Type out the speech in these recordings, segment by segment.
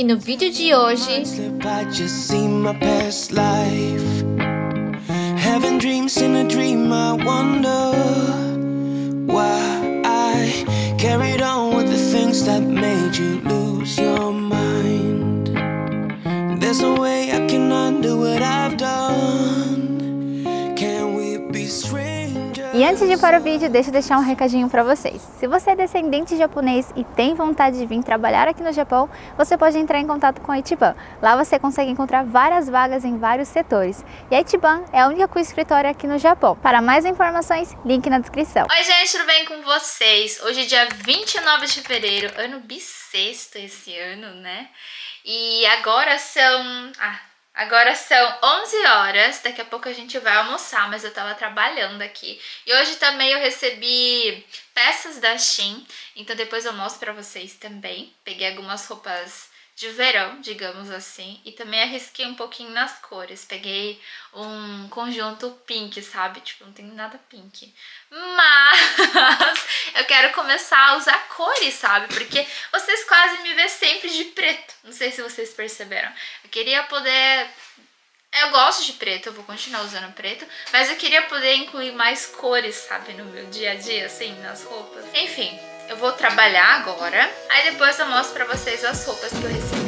E no vídeo de hoje... E antes de ir para o vídeo, deixa eu deixar um recadinho para vocês. Se você é descendente japonês e tem vontade de vir trabalhar aqui no Japão, você pode entrar em contato com a Itiban. Lá você consegue encontrar várias vagas em vários setores. E a Itiban é a única com escritório aqui no Japão. Para mais informações, link na descrição. Oi gente, tudo bem com vocês? Hoje é dia 29 de fevereiro, ano bissexto esse ano, né? E agora são... Agora são 11 horas, daqui a pouco a gente vai almoçar, mas eu tava trabalhando aqui. E hoje também eu recebi peças da Shein, então depois eu mostro pra vocês também. Peguei algumas roupas de verão, digamos assim, e também arrisquei um pouquinho nas cores. Peguei um conjunto pink, sabe? Tipo, não tem nada pink. Mas eu quero começar a usar cores, sabe? Porque vocês quase me vê sempre de preto. Não sei se vocês perceberam. Eu queria poder... Eu gosto de preto, eu vou continuar usando preto, mas eu queria poder incluir mais cores, sabe? No meu dia a dia, assim, nas roupas. Enfim, eu vou trabalhar agora. Aí depois eu mostro pra vocês as roupas que eu recebi.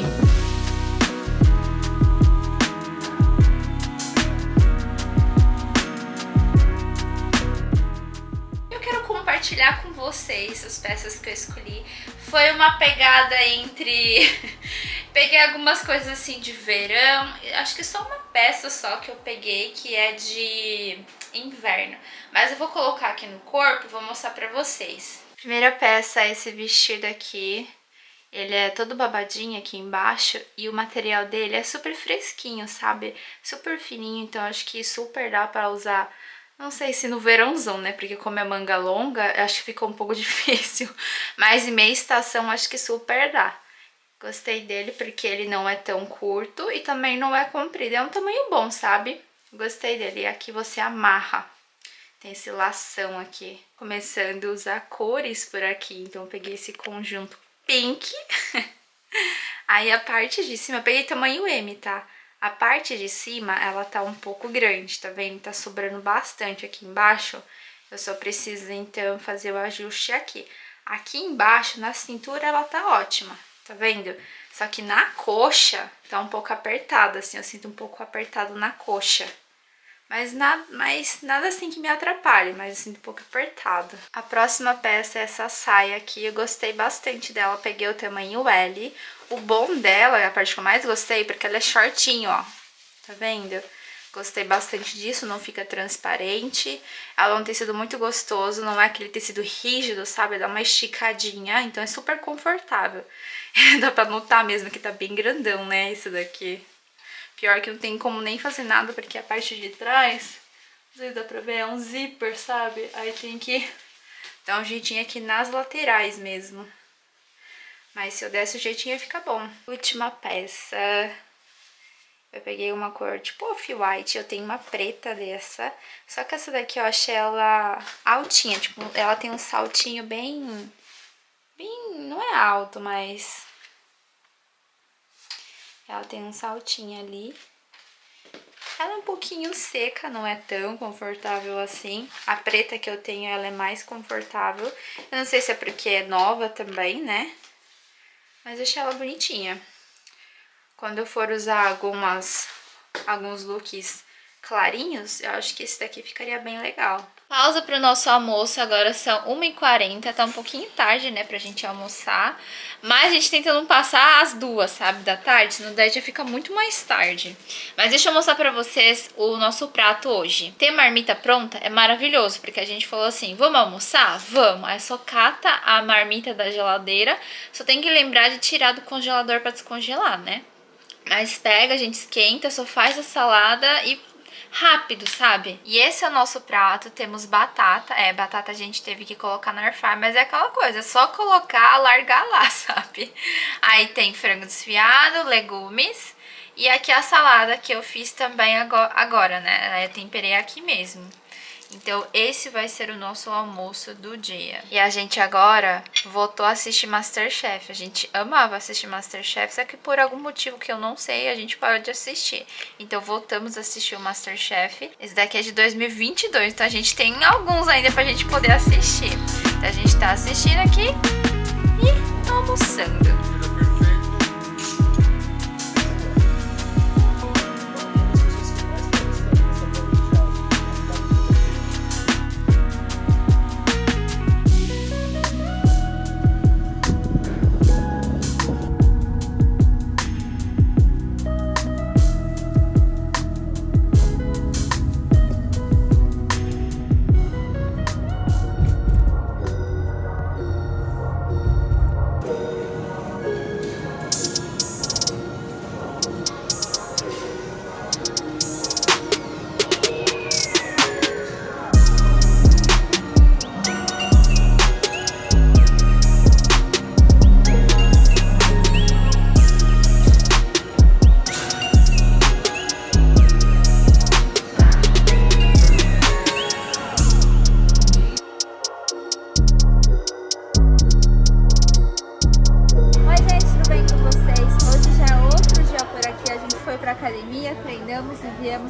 Compartilhar com vocês as peças que eu escolhi. Foi uma pegada entre... Peguei algumas coisas assim de verão. Acho que só uma peça só que eu peguei, que é de inverno. Mas eu vou colocar aqui no corpo e vou mostrar pra vocês. Primeira peça é esse vestido aqui. Ele é todo babadinho aqui embaixo e o material dele é super fresquinho, sabe? Super fininho, então acho que super dá pra usar... Não sei se no verãozão, né? Porque como é manga longa, acho que ficou um pouco difícil. Mas em meia estação, acho que super dá. Gostei dele porque ele não é tão curto e também não é comprido. É um tamanho bom, sabe? Gostei dele. E aqui você amarra. Tem esse lação aqui. Começando a usar cores por aqui. Então eu peguei esse conjunto pink. Aí a parte de cima, eu peguei tamanho M, tá? A parte de cima, ela tá um pouco grande, tá vendo? Tá sobrando bastante aqui embaixo. Eu só preciso, então, fazer o ajuste aqui. Aqui embaixo, na cintura, ela tá ótima, tá vendo? Só que na coxa, tá um pouco apertada, assim. Eu sinto um pouco apertado na coxa. Mas nada assim que me atrapalhe, mas eu sinto um pouco apertado. A próxima peça é essa saia aqui, eu gostei bastante dela, peguei o tamanho L. O bom dela, é a parte que eu mais gostei, porque ela é shortinho, ó, tá vendo? Gostei bastante disso, não fica transparente, ela é um tecido muito gostoso, não é aquele tecido rígido, sabe? Dá uma esticadinha, então é super confortável. Dá pra notar mesmo que tá bem grandão, né, isso daqui. Pior que não tem como nem fazer nada, porque a parte de trás, não sei se dá pra ver, é um zíper, sabe? Aí tem que dar um jeitinho aqui nas laterais mesmo. Mas se eu desse o jeitinho ia ficar bom. Última peça. Eu peguei uma cor tipo off-white, eu tenho uma preta dessa. Só que essa daqui eu achei ela altinha, tipo, ela tem um saltinho bem... não é alto, mas... Ela tem um saltinho ali. Ela é um pouquinho seca, não é tão confortável assim. A preta que eu tenho, ela é mais confortável. Eu não sei se é porque é nova também, né? Mas eu achei ela bonitinha. Quando eu for usar alguns looks clarinhos, eu acho que esse daqui ficaria bem legal. Pausa para o nosso almoço, agora são 1h40, tá um pouquinho tarde, né, pra gente almoçar. Mas a gente tenta não passar às 2, sabe, da tarde, senão daí já fica muito mais tarde. Mas deixa eu mostrar pra vocês o nosso prato hoje. Ter marmita pronta é maravilhoso, porque a gente falou assim, vamos almoçar? Vamos! Aí só cata a marmita da geladeira, só tem que lembrar de tirar do congelador pra descongelar, né? Mas pega, a gente esquenta, só faz a salada e... rápido, sabe? E esse é o nosso prato, temos batata, batata a gente teve que colocar na air fryer, mas é aquela coisa, é só colocar, largar lá, sabe? Aí tem frango desfiado, legumes, e aqui a salada que eu fiz também agora, né? Eu temperei aqui mesmo. Então esse vai ser o nosso almoço do dia. E a gente agora voltou a assistir Masterchef. A gente amava assistir Masterchef, só que por algum motivo que eu não sei, a gente parou de assistir. Então voltamos a assistir o Masterchef. Esse daqui é de 2022, então a gente tem alguns ainda pra gente poder assistir. Então a gente tá assistindo aqui e almoçando.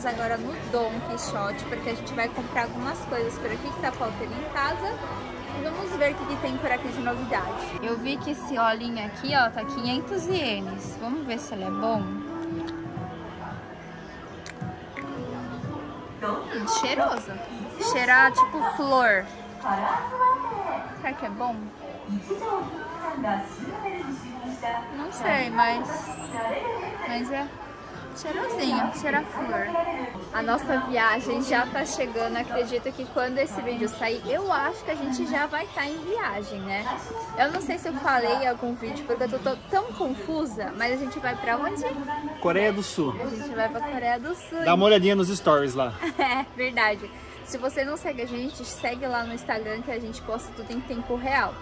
Agora no Don Quijote, porque a gente vai comprar algumas coisas por aqui que tá faltando em casa. E vamos ver o que tem por aqui de novidade. Eu vi que esse olhinho aqui, ó, tá 500 ienes. Vamos ver se ele é bom. Cheiroso. Cheira tipo flor. Será que é bom? Não sei, mas é... cheirosinho, cheira flor. A nossa viagem já tá chegando. Acredito que quando esse vídeo sair, eu acho que a gente já vai estar em viagem, né? Eu não sei se eu falei em algum vídeo, porque eu tô tão confusa. Mas a gente vai pra onde? Coreia do Sul. A gente vai pra Coreia do Sul. Dá uma olhadinha nos stories lá. É, verdade. Se você não segue a gente, segue lá no Instagram, que a gente posta tudo em tempo real.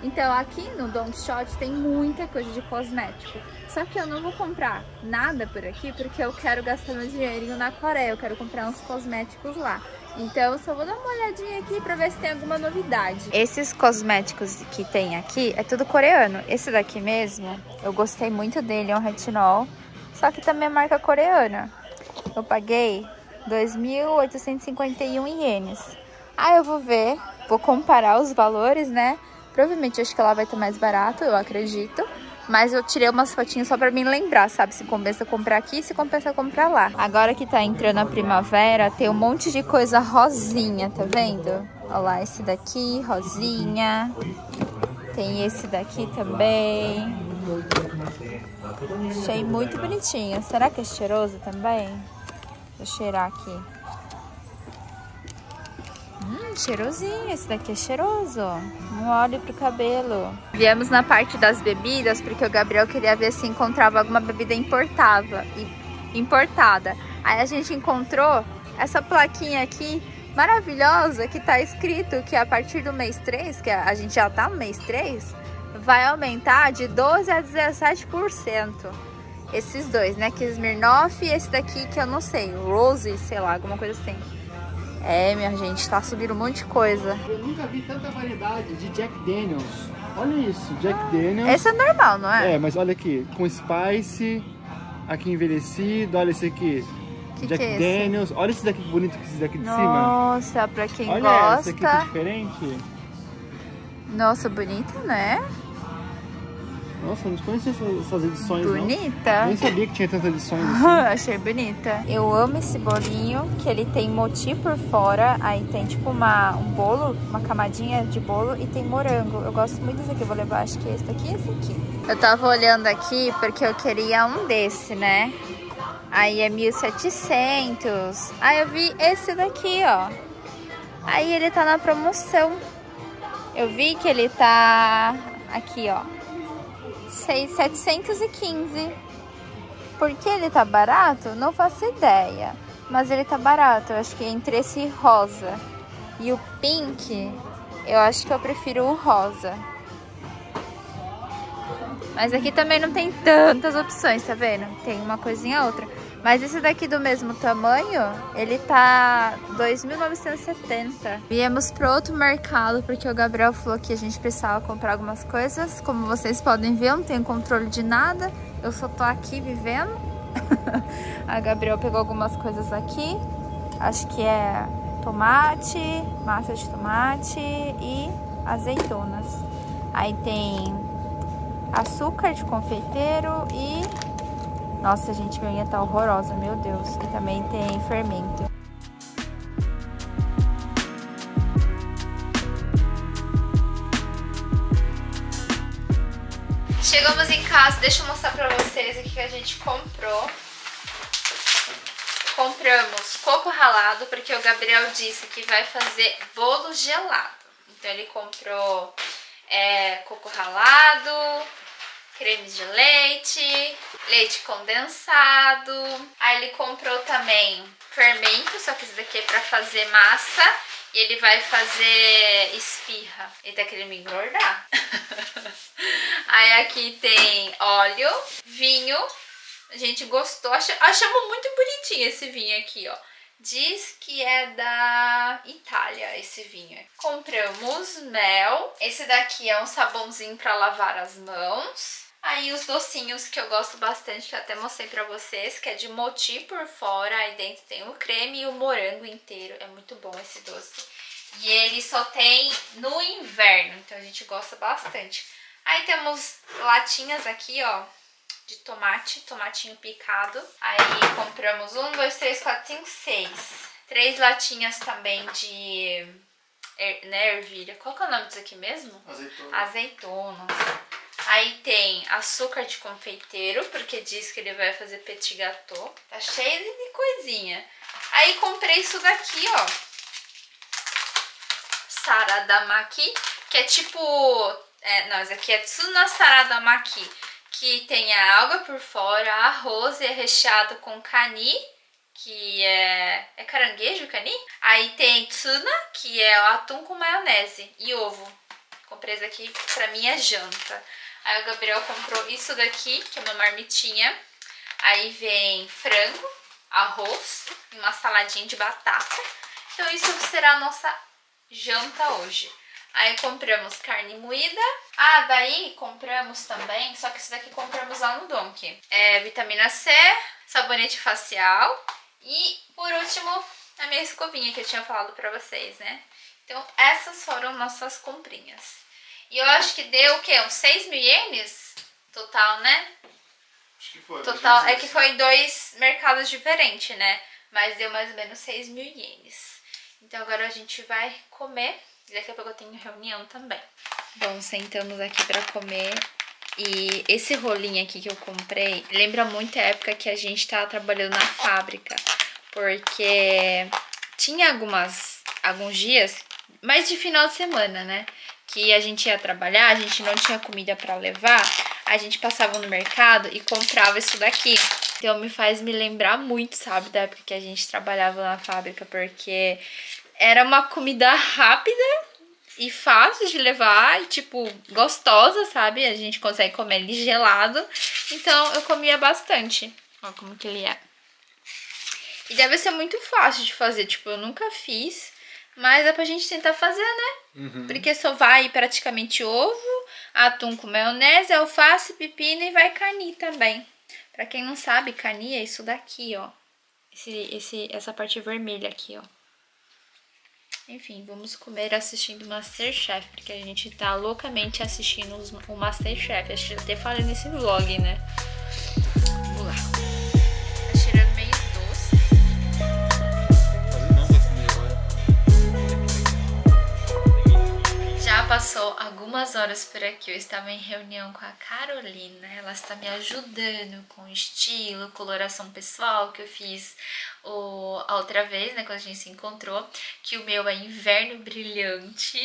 Então aqui no Don Quijote tem muita coisa de cosmético. Só que eu não vou comprar nada por aqui, porque eu quero gastar meu dinheirinho na Coreia. Eu quero comprar uns cosméticos lá. Então eu só vou dar uma olhadinha aqui pra ver se tem alguma novidade. Esses cosméticos que tem aqui é tudo coreano. Esse daqui mesmo, eu gostei muito dele, é um retinol. Só que também é marca coreana. Eu paguei 2.851 ienes. Aí eu vou ver, vou comparar os valores, né? Provavelmente acho que lá vai estar mais barato, eu acredito. Mas eu tirei umas fotinhas só pra me lembrar, sabe? Se compensa comprar aqui, se compensa comprar lá. Agora que tá entrando a primavera, tem um monte de coisa rosinha, tá vendo? Olha lá, esse daqui, rosinha. Tem esse daqui também. Achei muito bonitinho. Será que é cheiroso também? Vou cheirar aqui. Cheirosinho, esse daqui é cheiroso. Um óleo pro cabelo. Viemos na parte das bebidas, porque o Gabriel queria ver se encontrava alguma bebida importada. Aí a gente encontrou essa plaquinha aqui, maravilhosa, que tá escrito que a partir do mês 3, que a gente já tá no mês 3, vai aumentar de 12% a 17%. Esses dois, né? Kismirnoff e esse daqui que eu não sei, Rose, sei lá, alguma coisa assim. É, minha gente, tá subindo um monte de coisa. Eu nunca vi tanta variedade de Jack Daniels. Olha isso, Jack Daniels. Esse é normal, não é? É, mas olha aqui, com Spice, aqui envelhecido, olha esse aqui. Que Jack que é Daniels, esse? Olha esse daqui bonito que esse daqui de Nossa, cima. Nossa, pra quem olha gosta. Olha esse aqui tá diferente. Nossa, bonito, né? Nossa, não conhecia essas edições, bonita. Não. Bonita? Nem sabia que tinha tantas edições assim. Achei bonita. Eu amo esse bolinho, que ele tem moti por fora, aí tem tipo um bolo, uma camadinha de bolo e tem morango. Eu gosto muito desse aqui, eu vou levar acho que esse daqui e esse aqui. Eu tava olhando aqui porque eu queria um desse, né? Aí é 1.700. Aí eu vi esse daqui, ó. Aí ele tá na promoção. Eu vi que ele tá aqui, ó. 715. Por que ele tá barato? Não faço ideia. Mas ele tá barato. Eu acho que entre esse rosa e o pink, eu acho que eu prefiro o rosa. Mas aqui também não tem tantas opções, tá vendo? Tem uma coisinha outra. Mas esse daqui do mesmo tamanho, ele tá R$2.970. Viemos pro outro mercado, porque o Gabriel falou que a gente precisava comprar algumas coisas. Como vocês podem ver, eu não tenho controle de nada. Eu só tô aqui vivendo. A Gabriel pegou algumas coisas aqui. Acho que é tomate, massa de tomate e azeitonas. Aí tem açúcar de confeiteiro e... Nossa, gente, minha unha tá horrorosa, meu Deus. E também tem fermento. Chegamos em casa, deixa eu mostrar pra vocês aqui que a gente comprou. Compramos coco ralado, porque o Gabriel disse que vai fazer bolo gelado. Então ele comprou coco ralado, creme de leite, leite condensado. Aí ele comprou também fermento, só que esse daqui é pra fazer massa. E ele vai fazer esfirra. Ele tá querendo me engordar. Aí aqui tem óleo, vinho. A gente gostou, achamos muito bonitinho esse vinho aqui, ó. Diz que é da Itália esse vinho. Compramos mel. Esse daqui é um sabãozinho pra lavar as mãos. Aí os docinhos que eu gosto bastante, que eu até mostrei pra vocês, que é de moti por fora, aí dentro tem o creme e o morango inteiro. É muito bom esse doce. E ele só tem no inverno, então a gente gosta bastante. Aí temos latinhas aqui, ó, de tomate, tomatinho picado. Aí compramos 1, 2, 3, 4, 5, 6. 3 latinhas também de ervilha. Qual que é o nome disso aqui mesmo? Azeitonas. Aí tem açúcar de confeiteiro, porque diz que ele vai fazer petit gâteau. Tá cheio de coisinha. Aí comprei isso daqui, ó. Saradamaki, que é tipo... não, isso aqui é tsuna saradamaki, que tem a alga por fora, arroz e é recheado com cani, que é caranguejo, cani? Aí tem tsuna, que é o atum com maionese e ovo. Comprei isso aqui pra minha janta. Aí o Gabriel comprou isso daqui, que é uma marmitinha. Aí vem frango, arroz e uma saladinha de batata. Então isso será a nossa janta hoje. Aí compramos carne moída. Ah, daí compramos também, só que isso daqui compramos lá no Donki. É vitamina C, sabonete facial e, por último, a minha escovinha que eu tinha falado pra vocês, né? Então essas foram nossas comprinhas. E eu acho que deu o quê? Uns 6.000 ienes total, né? Acho que foi. Total, é que foi em 2 mercados diferentes, né? Mas deu mais ou menos 6.000 ienes. Então agora a gente vai comer. E daqui a pouco eu tenho reunião também. Bom, sentamos aqui pra comer. E esse rolinho aqui que eu comprei lembra muito a época que a gente tava trabalhando na fábrica. Porque tinha alguns dias, mas de final de semana, né? Que a gente ia trabalhar, a gente não tinha comida pra levar, a gente passava no mercado e comprava isso daqui. Então me faz me lembrar muito, sabe, da época que a gente trabalhava na fábrica, porque era uma comida rápida e fácil de levar, e, tipo, gostosa, sabe? A gente consegue comer ele gelado, então eu comia bastante. Ó como que ele é. E deve ser muito fácil de fazer, tipo, eu nunca fiz, mas é pra gente tentar fazer, né? Uhum. Porque só vai praticamente ovo, atum com maionese, alface, pepino e vai cani também. Pra quem não sabe, cani é isso daqui, ó. Essa parte vermelha aqui, ó. Enfim, vamos comer assistindo Masterchef, porque a gente tá loucamente assistindo o Masterchef. Acho que eu até falei nesse vlog, né? Vamos lá. Tá cheirando meio doce. Já passou algumas horas por aqui. Eu estava em reunião com a Carolina. Ela está me ajudando com estilo, coloração pessoal que eu fiz... a outra vez, né, quando a gente se encontrou, que o meu é inverno brilhante.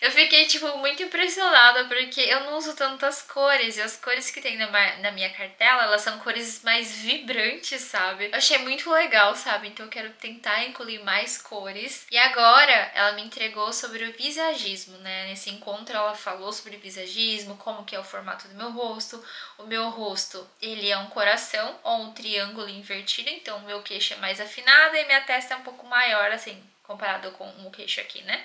Eu fiquei, tipo, muito impressionada, porque eu não uso tantas cores, e as cores que tem na minha cartela, elas são cores mais vibrantes, sabe? Eu achei muito legal, sabe? Então eu quero tentar incluir mais cores. E agora, ela me entregou sobre o visagismo, né? Nesse encontro ela falou falou sobre visagismo, como que é o formato do meu rosto. O meu rosto, ele é um coração ou um triângulo invertido, então o meu queixo é mais afinado e minha testa é um pouco maior, assim, comparado com o queixo aqui, né?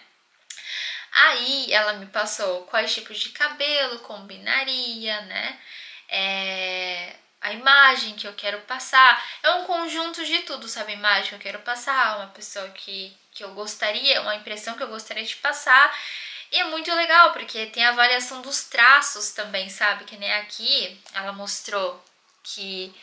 Aí ela me passou quais tipos de cabelo combinaria, né? A imagem que eu quero passar, é um conjunto de tudo, sabe? A imagem que eu quero passar, uma pessoa que eu gostaria, uma impressão que eu gostaria de passar. E é muito legal, porque tem a avaliação dos traços também, sabe? Que nem aqui, ela mostrou que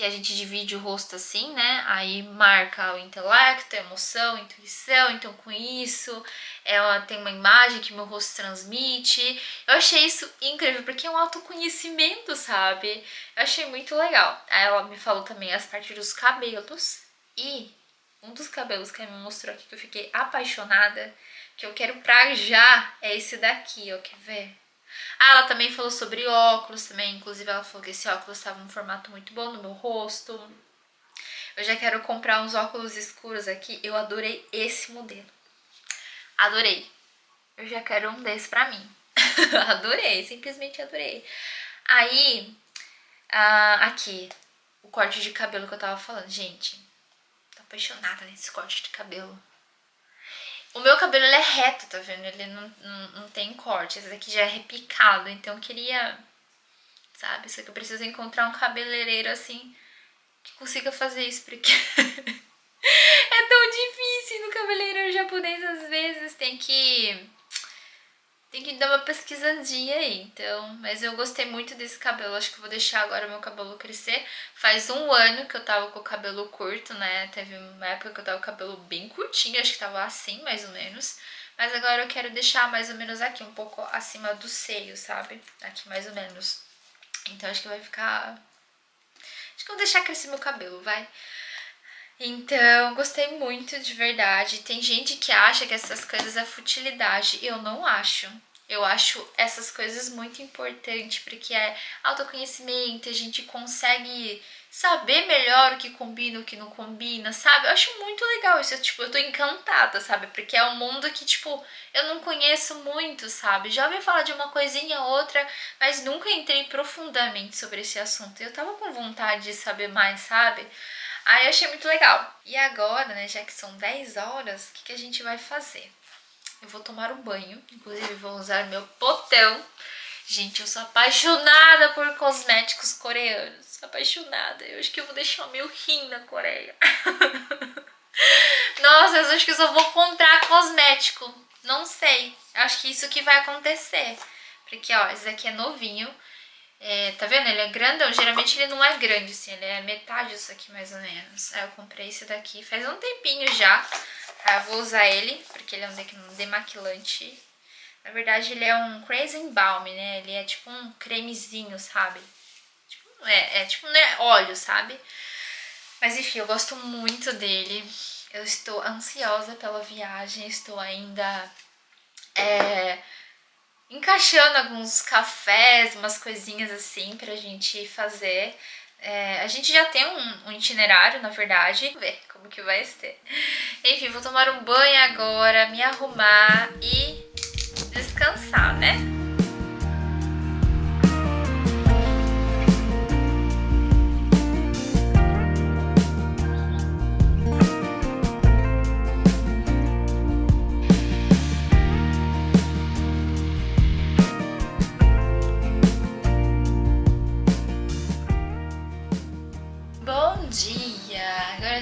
a gente divide o rosto assim, né? Aí marca o intelecto, a emoção, a intuição. Então, com isso, ela tem uma imagem que meu rosto transmite. Eu achei isso incrível, porque é um autoconhecimento, sabe? Eu achei muito legal. Aí ela me falou também as partes dos cabelos. E um dos cabelos que ela me mostrou aqui, que eu fiquei apaixonada, que eu quero pra já, é esse daqui, ó. Quer ver? Ah, ela também falou sobre óculos também, inclusive ela falou que esse óculos estava num formato muito bom no meu rosto. Eu já quero comprar uns óculos escuros aqui, eu adorei esse modelo. Adorei. Eu já quero um desse pra mim. Adorei, simplesmente adorei. Aí, aqui, o corte de cabelo que eu tava falando. Gente, tô apaixonada nesse corte de cabelo. O meu cabelo, ele é reto, tá vendo? Ele não tem corte. Esse daqui já é repicado, então eu queria, sabe? Só que eu preciso encontrar um cabeleireiro, assim, que consiga fazer isso, porque é tão difícil no cabeleireiro japonês, às vezes. Tem que dar uma pesquisadinha aí, então... Mas eu gostei muito desse cabelo, acho que eu vou deixar agora o meu cabelo crescer. Faz um ano que eu tava com o cabelo curto, né? Teve uma época que eu tava com o cabelo bem curtinho, acho que tava assim, mais ou menos. Mas agora eu quero deixar mais ou menos aqui, um pouco acima do seio, sabe? Aqui mais ou menos. Então acho que vai ficar... Acho que eu vou deixar crescer meu cabelo, vai... Então, gostei muito, de verdade. Tem gente que acha que essas coisas é futilidade. Eu não acho. Eu acho essas coisas muito importantes, porque é autoconhecimento, a gente consegue saber melhor o que combina, o que não combina, sabe? Eu acho muito legal isso. Tipo, eu tô encantada, sabe? Porque é um mundo que, tipo, eu não conheço muito, sabe? Já ouvi falar de uma coisinha ou outra, mas nunca entrei profundamente sobre esse assunto. Eu tava com vontade de saber mais, sabe? Aí eu achei muito legal. E agora, né, já que são 10 horas, o que a gente vai fazer? Eu vou tomar um banho, inclusive vou usar meu potão. Gente, eu sou apaixonada por cosméticos coreanos. Apaixonada. Eu acho que eu vou deixar meu rim na Coreia. Nossa, eu acho que eu só vou comprar cosmético. Não sei. Acho que isso que vai acontecer. Porque, ó, esse daqui é novinho. É, tá vendo? Ele é grandão. Geralmente ele não é grande, assim. Ele é metade disso aqui, mais ou menos. Aí eu comprei esse daqui faz um tempinho já. Tá? Vou usar ele, porque ele é um demaquilante. Na verdade, ele é um Crazy Balm, né? Ele é tipo um cremezinho, sabe? Tipo, tipo, não é óleo, sabe? Mas enfim, eu gosto muito dele. Eu estou ansiosa pela viagem. Estou ainda... encaixando alguns cafés, umas coisinhas assim pra gente fazer. A gente já tem um itinerário, na verdade. Vamos ver como que vai ser. Enfim, vou tomar um banho agora, me arrumar e descansar, né?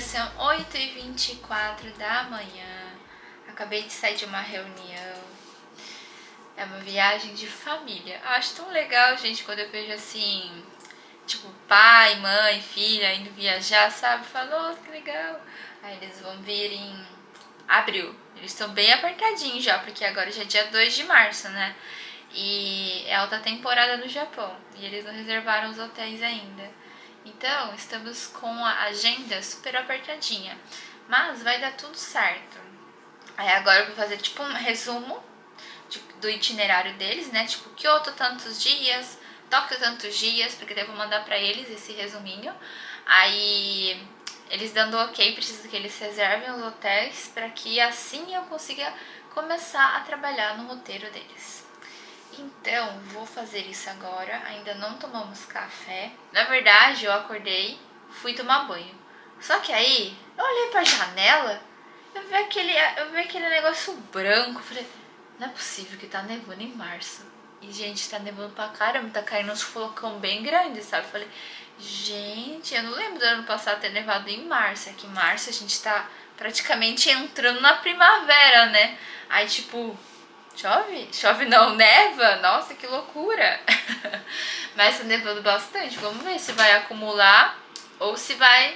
São 8h24 da manhã. Acabei de sair de uma reunião. É uma viagem de família. Acho tão legal, gente, quando eu vejo assim, tipo, pai, mãe, filha indo viajar, sabe? Falo, nossa, que legal. Aí eles vão vir em abril. Eles estão bem apertadinhos já, porque agora já é dia 2 de março, né? E é alta temporada no Japão. E eles não reservaram os hotéis ainda. Então, estamos com a agenda super apertadinha, mas vai dar tudo certo. Aí agora eu vou fazer tipo um resumo do itinerário deles, né? Tipo, Kyoto tantos dias, Tóquio tantos dias, porque daí eu vou mandar pra eles esse resuminho. Aí, eles dando ok, preciso que eles reservem os hotéis pra que assim eu consiga começar a trabalhar no roteiro deles. Então, vou fazer isso agora. Ainda não tomamos café. Na verdade, eu acordei, fui tomar banho. Só que aí, eu olhei pra janela, eu vi aquele negócio branco. Falei, não é possível que tá nevando em março. E, gente, tá nevando pra caramba, tá caindo uns flocão bem grandes, sabe? Falei, gente, eu não lembro do ano passado ter nevado em março. É que em março a gente tá praticamente entrando na primavera, né? Aí, tipo, chove não, neva. Nossa, que loucura. Mas tá nevando bastante. Vamos ver se vai acumular ou se vai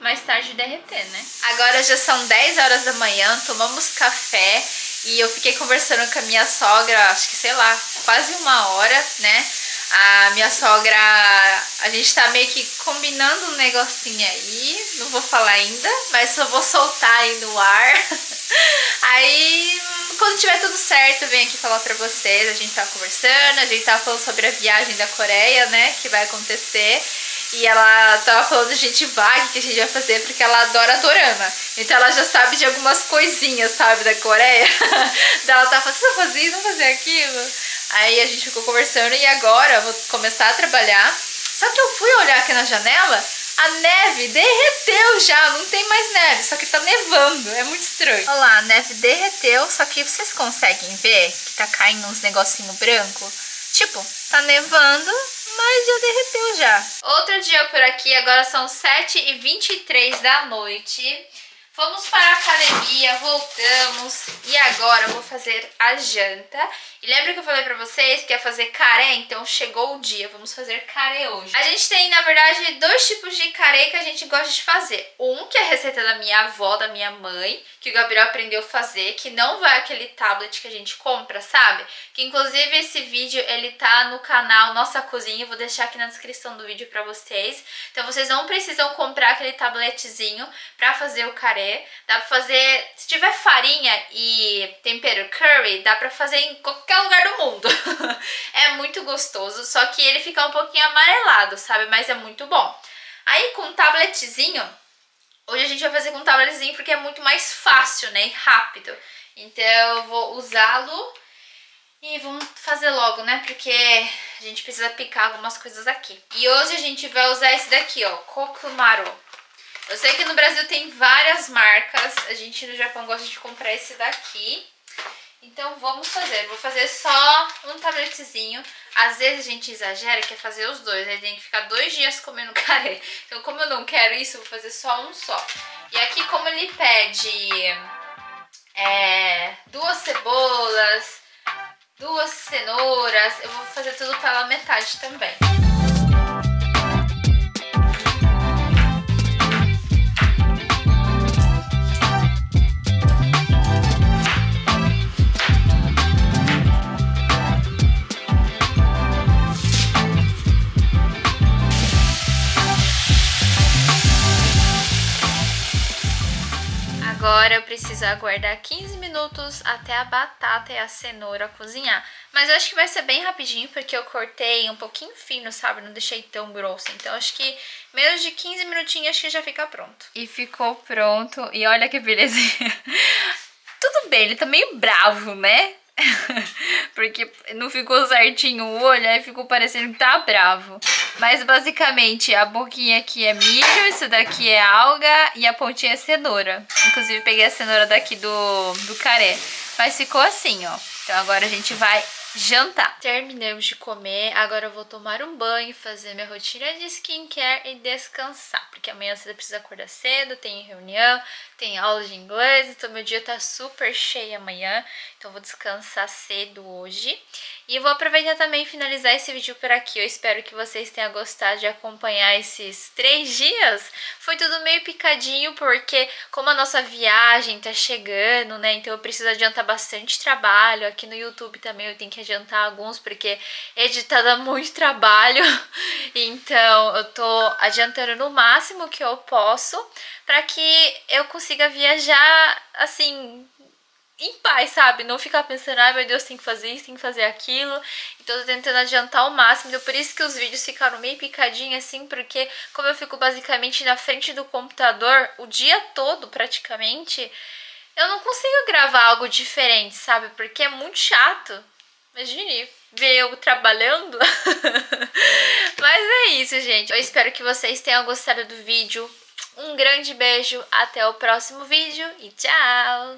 mais tarde derreter, né? Agora já são 10 horas da manhã, tomamos café. E eu fiquei conversando com a minha sogra, acho que, sei lá, quase uma hora, né? A minha sogra, a gente tá meio que combinando um negocinho aí, não vou falar ainda, mas só vou soltar aí no ar. Aí, quando tiver tudo certo, eu venho aqui falar pra vocês. A gente tá conversando, a gente tá falando sobre a viagem da Coreia, né, que vai acontecer. E ela tava falando de gente vague, que a gente vai fazer, porque ela adora dorama. Então ela já sabe de algumas coisinhas, sabe, da Coreia. Daí ela tava falando, você vai fazer isso, não fazer aquilo. Aí a gente ficou conversando e agora eu vou começar a trabalhar. Só que eu fui olhar aqui na janela, a neve derreteu já, não tem mais neve, só que tá nevando, é muito estranho. Olha lá, a neve derreteu, só que vocês conseguem ver que tá caindo uns negocinho branco? Tipo, tá nevando, mas já derreteu já. Outro dia por aqui, agora são 7h23 da noite. Fomos para a academia, voltamos e agora eu vou fazer a janta. E lembra que eu falei pra vocês que ia fazer kare? Então chegou o dia, vamos fazer kare hoje. A gente tem, na verdade, dois tipos de kare que a gente gosta de fazer. Um que é a receita da minha avó, da minha mãe, que o Gabriel aprendeu a fazer, que não vai aquele tablet que a gente compra, sabe? Que inclusive esse vídeo, ele tá no canal Nossa Cozinha, eu vou deixar aqui na descrição do vídeo pra vocês. Então vocês não precisam comprar aquele tabletzinho pra fazer o kare. Dá pra fazer, se tiver farinha e tempero curry, dá pra fazer em qualquer lugar do mundo. É muito gostoso, só que ele fica um pouquinho amarelado, sabe? Mas é muito bom. Aí com um tabletzinho, hoje a gente vai fazer com um tabletzinho porque é muito mais fácil, né? E rápido. Então eu vou usá-lo e vamos fazer logo, né? Porque a gente precisa picar algumas coisas aqui. E hoje a gente vai usar esse daqui, ó, Kokumaro. Eu sei que no Brasil tem várias marcas, a gente no Japão gosta de comprar esse daqui. Então vamos fazer, vou fazer só um tabletezinho. Às vezes a gente exagera, quer fazer os dois, aí tem que ficar 2 dias comendo kare. Então como eu não quero isso, eu vou fazer só um só. E aqui como ele pede 2 cebolas, 2 cenouras, eu vou fazer tudo pela metade também. Agora eu preciso aguardar 15 minutos até a batata e a cenoura cozinhar. Mas eu acho que vai ser bem rapidinho, porque eu cortei um pouquinho fino, sabe? Não deixei tão grosso. Então acho que menos de 15 minutinhos acho que já fica pronto. E ficou pronto. E olha que belezinha. Tudo bem, ele tá meio bravo, né? Porque não ficou certinho o olho, aí ficou parecendo que tá bravo. Mas basicamente a boquinha aqui é milho, isso daqui é alga e a pontinha é cenoura. Inclusive peguei a cenoura daqui do kare. Mas ficou assim, ó. Então agora a gente vai jantar. Terminamos de comer, agora eu vou tomar um banho, fazer minha rotina de skincare e descansar. Porque amanhã cedo eu preciso acordar cedo, tem reunião, tem aula de inglês, então meu dia tá super cheio amanhã. Então eu vou descansar cedo hoje. E vou aproveitar também e finalizar esse vídeo por aqui. Eu espero que vocês tenham gostado de acompanhar esses 3 dias. Foi tudo meio picadinho, porque como a nossa viagem tá chegando, né? Então eu preciso adiantar bastante trabalho. Aqui no YouTube também eu tenho que adiantar alguns, porque editar dá muito trabalho. Então eu tô adiantando no máximo que eu posso pra que eu consiga viajar assim em paz, sabe? Não ficar pensando, ai meu Deus, tem que fazer isso, tem que fazer aquilo. Então eu tô tentando adiantar ao máximo. Então por isso que os vídeos ficaram meio picadinhos assim, porque como eu fico basicamente na frente do computador o dia todo praticamente, eu não consigo gravar algo diferente, sabe? Porque é muito chato. Imagine ver eu trabalhando. Mas é isso, gente. Eu espero que vocês tenham gostado do vídeo. Um grande beijo, até o próximo vídeo e tchau!